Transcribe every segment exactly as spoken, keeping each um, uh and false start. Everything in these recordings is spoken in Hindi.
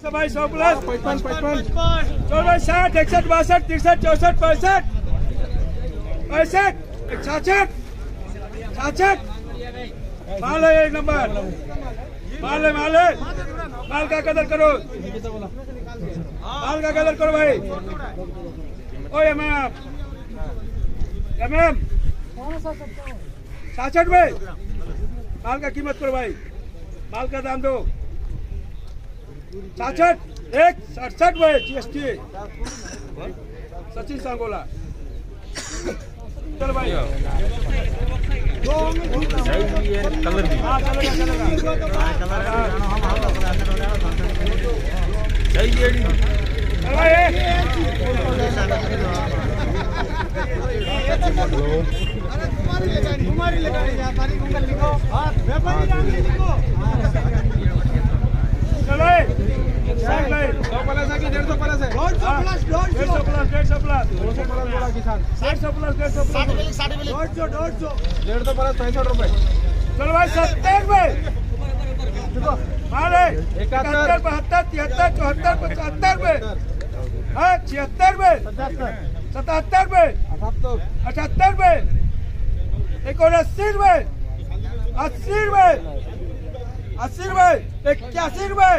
माल का कदर करो, माल का कदर करो भाई। ओए मैम मैम साठ भाई, माल का कीमत करो भाई, माल का दाम दो। साठ एक सड़सठ भाई जीएसटी सचिन सांगोला। चल भाई कलर भी डेढ़ सौ प्लस पैंसठ रुपए। चलो भाई सत्तर भाई इकहत्तर बहत्तर तिहत्तर चौहत्तर पचहत्तर में छिहत्तर में सतहत्तर में अठहत्तर में इकोनासी में अस्सी में अस्सी में इक्यासी में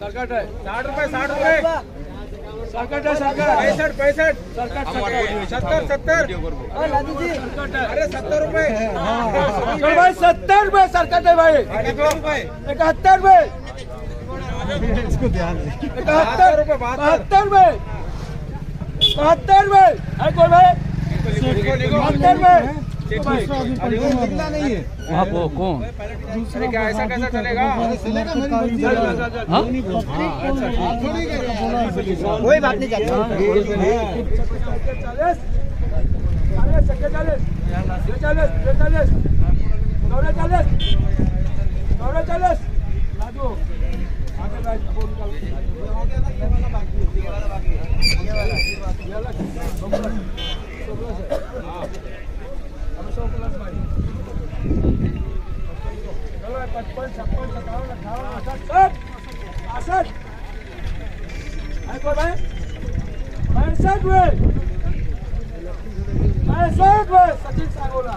सरकट है साठ रुपए साठ रुपए सरकट है सरकट पैंसठ पैंसठ सरकट सत्तर सत्तर अरे सत्तर रुपए भाई सत्तर रुपए सरकट है भाई इकहत्तर रुपए इकहत्तर रुपए बहत्तर रुपए बहत्तर रुपए है कोई भाई बहत्तर रुपए नहीं है आप वो कौन दूसरे क्या ऐसा कैसा चलेगा कोई बात नहीं चलता पचपन छप्पन सत्तावन अठावन अड़सठ बासठ पैंसठ में पैंसठ में सचिन सांगोला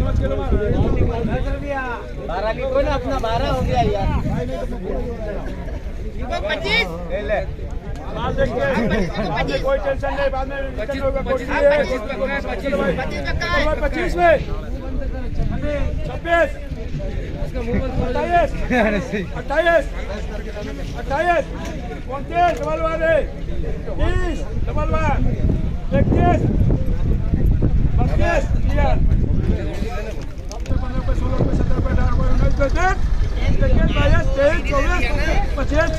बारह लिखो ना अपना, बारह हो गया यार। पच्चीस कोई टेंशन नहीं, बाद में पच्चीस में छब्बीस अट्ठाईस अट्ठाईस अट्ठाईस उनतीस डबल वाले तीस डबल वाल इक्कीस बत्तीस पच्चीस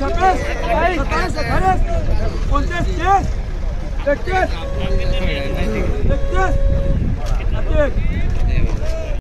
छब्बीस सत्ताईस अट्ठाईस उनतीस तीस इकतीस इकतीस